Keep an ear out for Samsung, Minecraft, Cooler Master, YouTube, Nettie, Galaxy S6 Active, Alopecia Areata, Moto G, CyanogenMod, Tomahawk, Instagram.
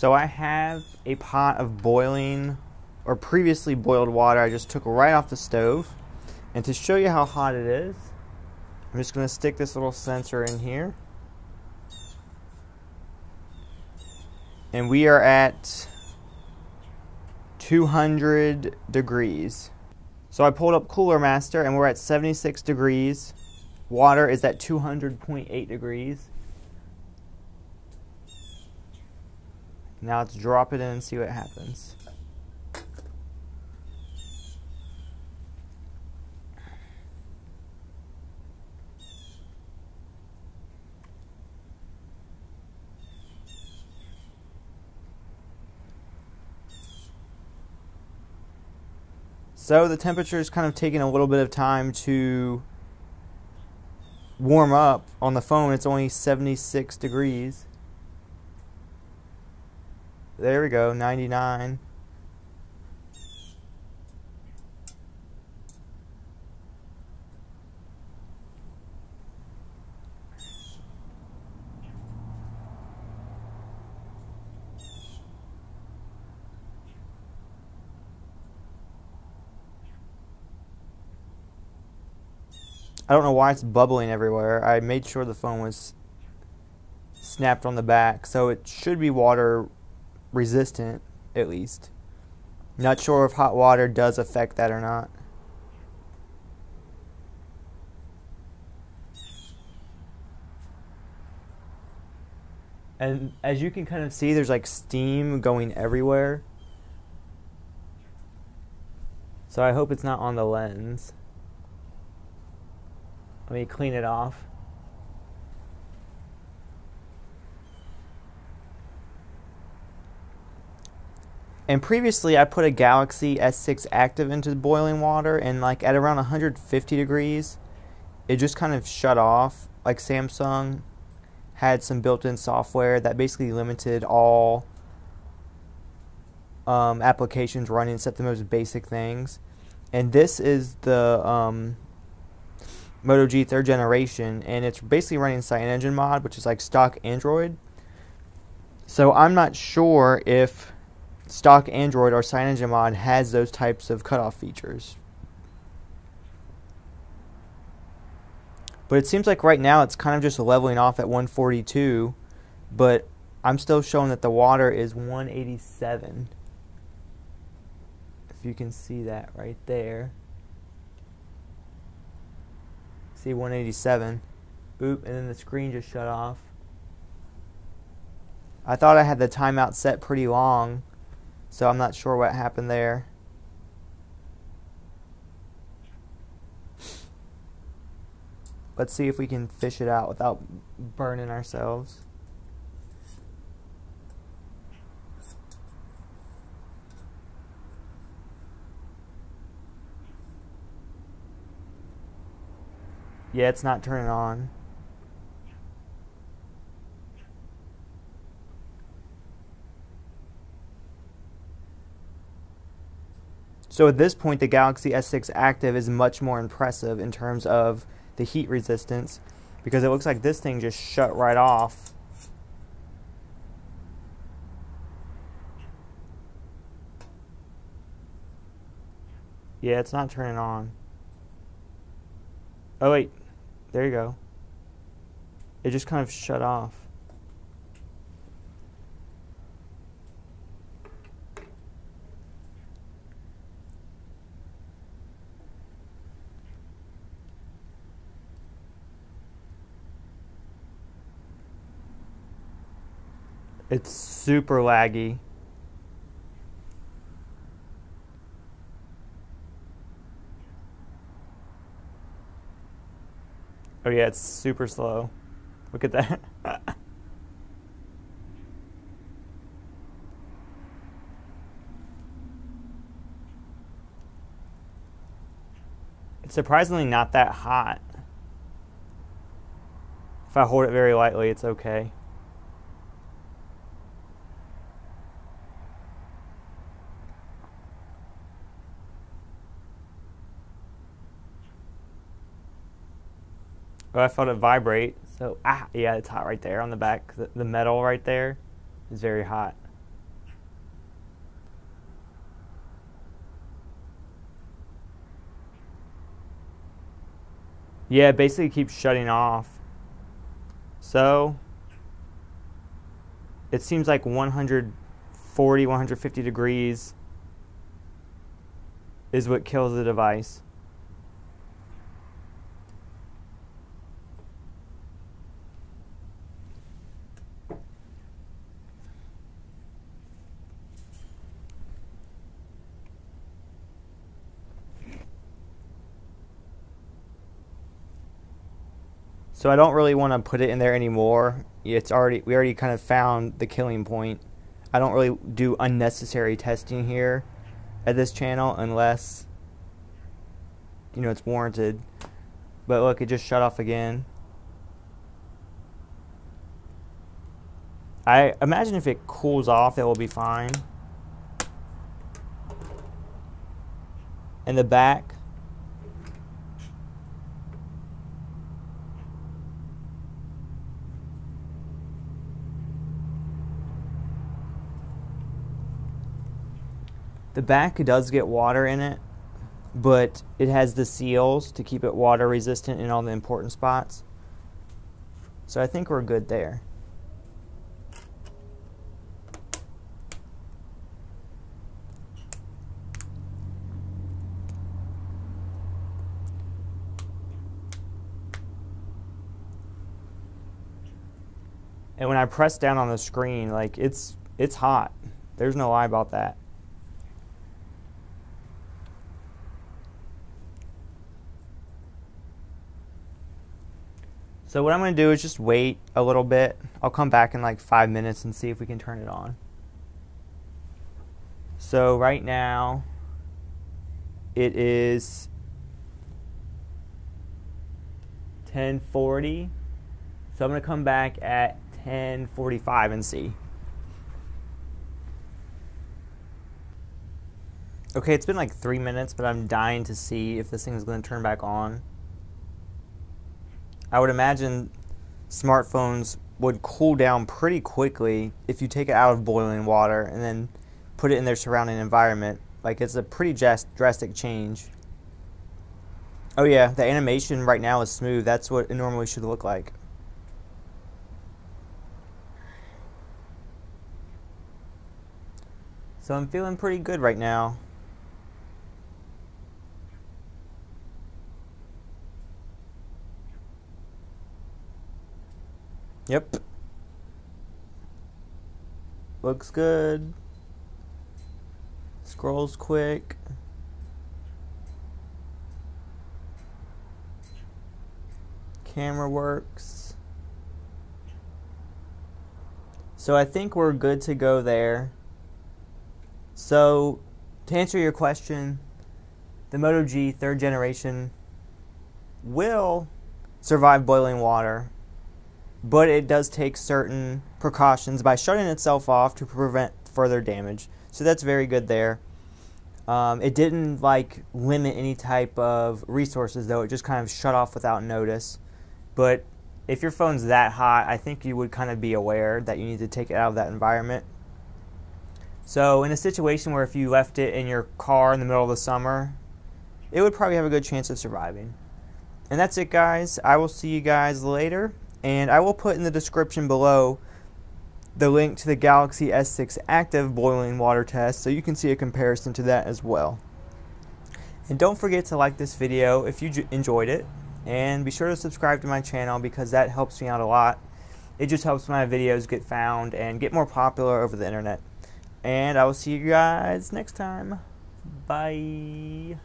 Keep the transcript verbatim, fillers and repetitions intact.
So I have a pot of boiling or previously boiled water I just took right off the stove. And to show you how hot it is, I'm just going to stick this little sensor in here. And we are at two hundred degrees. So I pulled up Cooler Master and we're at seventy-six degrees. Water is at two hundred point eight degrees. Now let's drop it in and see what happens. So the temperature is kind of taking a little bit of time to warm up. On the phone, it's only seventy-six degrees. There we go, ninety-nine. I don't know why it's bubbling everywhere. I made sure the phone was snapped on the back, so it should be water resistant, at least. Not sure if hot water does affect that or not. And as you can kind of see, there's like steam going everywhere. So I hope it's not on the lens. Let me clean it off. And previously I put a Galaxy S six Active into boiling water, and like at around one hundred fifty degrees it just kind of shut off. Like Samsung had some built-in software that basically limited all um, applications running except the most basic things. And this is the um, Moto G third generation, and it's basically running CyanogenMod, which is like stock Android. So I'm not sure if stock Android or CyanogenMod has those types of cutoff features. But it seems like right now it's kind of just leveling off at one forty-two, but I'm still showing that the water is one eighty-seven. If you can see that right there. See, one eighty-seven. Oop, and then the screen just shut off. I thought I had the timeout set pretty long, so I'm not sure what happened there. Let's see if we can fish it out without burning ourselves. Yeah, it's not turning on. So at this point, the Galaxy S six Active is much more impressive in terms of the heat resistance, because it looks like this thing just shut right off. Yeah, it's not turning on. Oh wait, there you go. It just kind of shut off. It's super laggy. Oh yeah, it's super slow. Look at that. It's surprisingly not that hot. If I hold it very lightly, it's okay. Oh, I felt it vibrate. So, ah, yeah, it's hot right there on the back. The, the metal right there is very hot. Yeah, it basically keeps shutting off. So it seems like one hundred forty, one hundred fifty degrees is what kills the device. So I don't really want to put it in there anymore. It's already we already kind of found the killing point. I don't really do unnecessary testing here at this channel unless, you know, it's warranted. But look, it just shut off again. I imagine if it cools off, it will be fine. In the back, The back does get water in it, but it has the seals to keep it water resistant in all the important spots. So I think we're good there. And when I press down on the screen, like it's it's hot. There's no lie about that. So what I'm going to do is just wait a little bit. I'll come back in like five minutes and see if we can turn it on. So right now it is ten forty. So I'm going to come back at ten forty-five and see. Okay, it's been like three minutes, but I'm dying to see if this thing is going to turn back on. I would imagine smartphones would cool down pretty quickly if you take it out of boiling water and then put it in their surrounding environment. Like, it's a pretty drastic change. Oh yeah, the animation right now is smooth. That's what it normally should look like. So I'm feeling pretty good right now. Yep. Looks good. Scrolls quick. Camera works. So I think we're good to go there. So to answer your question, the Moto G third generation will survive boiling water, but it does take certain precautions by shutting itself off to prevent further damage. So that's very good there. Um, it didn't like limit any type of resources though. It just kind of shut off without notice. But if your phone's that hot, I think you would kind of be aware that you need to take it out of that environment. So in a situation where if you left it in your car in the middle of the summer, it would probably have a good chance of surviving. And that's it, guys. I will see you guys later. And I will put in the description below the link to the Galaxy S six Active boiling water test so you can see a comparison to that as well. And don't forget to like this video if you enjoyed it. And be sure to subscribe to my channel because that helps me out a lot. It just helps my videos get found and get more popular over the internet. And I will see you guys next time. Bye.